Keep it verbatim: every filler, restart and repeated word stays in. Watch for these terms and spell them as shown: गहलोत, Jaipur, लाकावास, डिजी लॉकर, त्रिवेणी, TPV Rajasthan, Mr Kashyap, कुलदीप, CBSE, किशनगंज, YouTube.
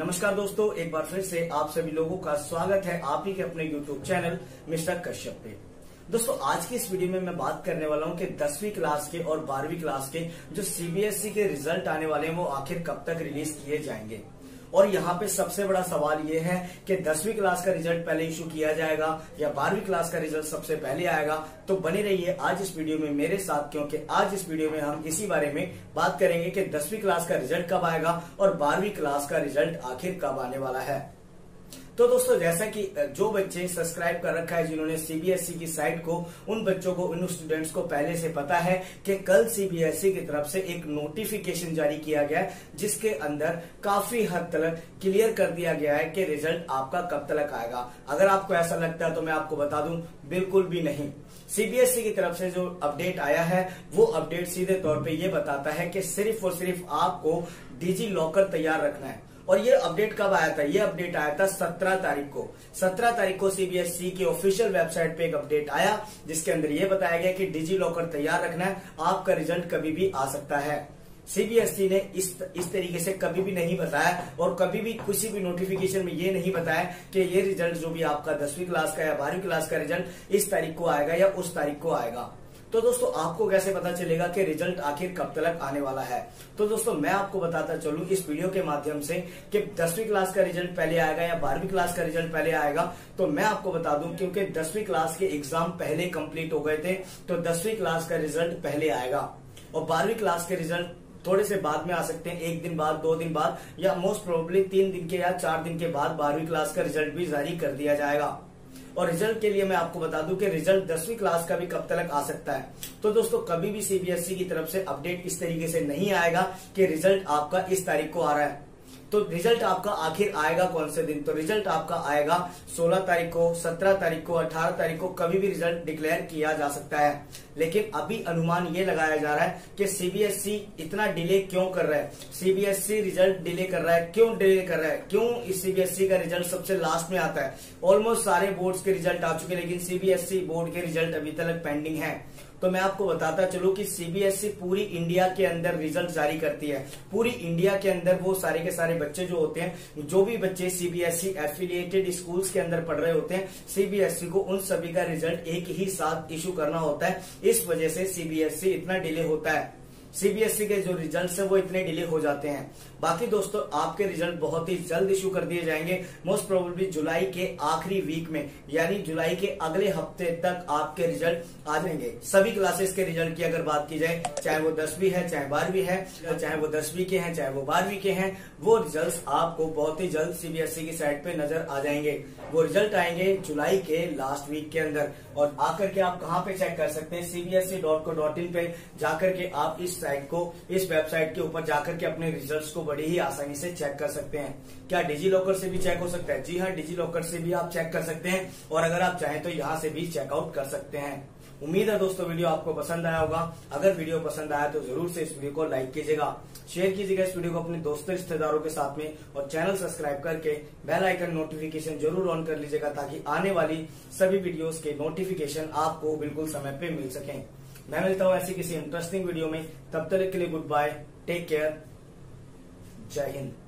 नमस्कार दोस्तों, एक बार फिर से आप सभी लोगों का स्वागत है आप ही के अपने YouTube चैनल मिस्टर कश्यप पे। दोस्तों आज की इस वीडियो में मैं बात करने वाला हूं कि दसवीं क्लास के और बारहवीं क्लास के जो सीबीएसई के रिजल्ट आने वाले हैं वो आखिर कब तक रिलीज किए जाएंगे। और यहाँ पे सबसे बड़ा सवाल ये है कि दसवीं क्लास का रिजल्ट पहले इशू किया जाएगा या बारहवीं क्लास का रिजल्ट सबसे पहले आएगा। तो बने रहिए आज इस वीडियो में मेरे साथ, क्योंकि आज इस वीडियो में हम इसी बारे में बात करेंगे कि दसवीं क्लास का रिजल्ट कब आएगा और बारहवीं क्लास का रिजल्ट आखिर कब आने वाला है। तो दोस्तों जैसा कि जो बच्चे सब्सक्राइब कर रखा है, जिन्होंने सीबीएसई की साइट को, उन बच्चों को, उन स्टूडेंट्स को पहले से पता है कि कल सीबीएसई की तरफ से एक नोटिफिकेशन जारी किया गया है जिसके अंदर काफी हद तक क्लियर कर दिया गया है कि रिजल्ट आपका कब तक आएगा। अगर आपको ऐसा लगता है तो मैं आपको बता दूं, बिल्कुल भी नहीं। सीबीएसई की तरफ से जो अपडेट आया है वो अपडेट सीधे तौर पर यह बताता है कि सिर्फ और सिर्फ आपको डिजी लॉकर तैयार रखना है। और ये अपडेट कब आया था? ये अपडेट आया था सत्रह तारीख को। सत्रह तारीख को सीबीएसई की ऑफिशियल वेबसाइट पे एक अपडेट आया जिसके अंदर ये बताया गया कि डिजी लॉकर तैयार रखना है, आपका रिजल्ट कभी भी आ सकता है। सीबीएसई ने इस इस तरीके से कभी भी नहीं बताया और कभी भी किसी भी नोटिफिकेशन में ये नहीं बताया कि ये रिजल्ट जो भी आपका दसवीं क्लास का या बारहवीं क्लास का रिजल्ट इस तारीख को आएगा या उस तारीख को आएगा। तो दोस्तों आपको कैसे पता चलेगा कि रिजल्ट आखिर कब तक आने वाला है? तो दोस्तों मैं आपको बताता चलूं इस वीडियो के माध्यम से कि दसवीं क्लास का रिजल्ट पहले आएगा या बारहवीं क्लास का रिजल्ट पहले आएगा। तो मैं आपको बता दूं क्योंकि दसवीं क्लास के एग्जाम पहले कंप्लीट हो गए थे तो दसवीं क्लास का रिजल्ट पहले आएगा और बारहवीं क्लास के रिजल्ट थोड़े से बाद में आ सकते हैं, एक दिन बाद, दो दिन बाद या मोस्ट प्रोबेबली तीन दिन के या चार दिन के बाद बारहवीं क्लास का रिजल्ट भी जारी कर दिया जाएगा। और रिजल्ट के लिए मैं आपको बता दूं कि रिजल्ट दसवीं क्लास का भी कब तक आ सकता है। तो दोस्तों कभी भी सीबीएसई की तरफ से अपडेट इस तरीके से नहीं आएगा कि रिजल्ट आपका इस तारीख को आ रहा है। तो रिजल्ट आपका आखिर आएगा कौन से दिन? तो रिजल्ट आपका आएगा सोलह तारीख को, सत्रह तारीख को, अठारह तारीख को, कभी भी रिजल्ट डिक्लेयर किया जा सकता है। लेकिन अभी अनुमान ये लगाया जा रहा है कि सीबीएसई इतना डिले क्यों कर रहा है, सीबीएसई रिजल्ट डिले कर रहा है, क्यों डिले कर रहा है, क्यों इस सीबीएसई का रिजल्ट सबसे लास्ट में आता है। ऑलमोस्ट सारे बोर्ड्स के रिजल्ट आ चुके हैं लेकिन सीबीएसई बोर्ड के रिजल्ट अभी तक पेंडिंग है। तो मैं आपको बताता चलूं कि सीबीएसई पूरी इंडिया के अंदर रिजल्ट जारी करती है। पूरी इंडिया के अंदर वो सारे के सारे बच्चे जो होते हैं, जो भी बच्चे सीबीएसई एफिलिएटेड स्कूल्स के अंदर पढ़ रहे होते हैं, सीबीएसई को उन सभी का रिजल्ट एक ही साथ इशू करना होता है। इस वजह से सीबीएसई इतना डिले होता है, सीबीएसई के जो रिजल्ट है वो इतने डिले हो जाते हैं। बाकी दोस्तों आपके रिजल्ट बहुत ही जल्द इशू कर दिए जाएंगे, मोस्ट प्रोबेबली जुलाई के आखिरी वीक में, यानी जुलाई के अगले हफ्ते तक आपके रिजल्ट आ जाएंगे। सभी क्लासेस के रिजल्ट की अगर बात की जाए, चाहे वो दसवीं है, चाहे बारहवीं है, चाहे वो दसवीं के हैं, चाहे वो बारहवीं के हैं, वो रिजल्ट आपको बहुत ही जल्द सीबीएसई की साइट पे नजर आ जाएंगे। वो रिजल्ट आएंगे जुलाई के लास्ट वीक के अंदर। और आकर के आप कहाँ पे चेक कर सकते हैं? C B S E dot gov dot in पे जाकर के आप इस साइट को, इस वेबसाइट के ऊपर जाकर के अपने रिजल्ट्स को बड़ी ही आसानी से चेक कर सकते हैं। क्या डिजी लॉकर से भी चेक हो सकता है? जी हाँ, डिजी लॉकर से भी आप चेक कर सकते हैं और अगर आप चाहें तो यहाँ से भी चेकआउट कर सकते हैं। उम्मीद है दोस्तों वीडियो आपको पसंद आया होगा। अगर वीडियो पसंद आया तो जरूर से इस वीडियो को लाइक कीजिएगा, शेयर कीजिएगा इस वीडियो को अपने दोस्तों, रिश्तेदारों के साथ में, और चैनल सब्सक्राइब करके बेल आइकन नोटिफिकेशन जरूर ऑन कर लीजिएगा ताकि आने वाली सभी वीडियोस के नोटिफिकेशन आपको बिल्कुल समय पे मिल सके। मैं मिलता हूँ ऐसी किसी इंटरेस्टिंग वीडियो में, तब तक के लिए गुड बाय, टेक केयर, जय हिंद।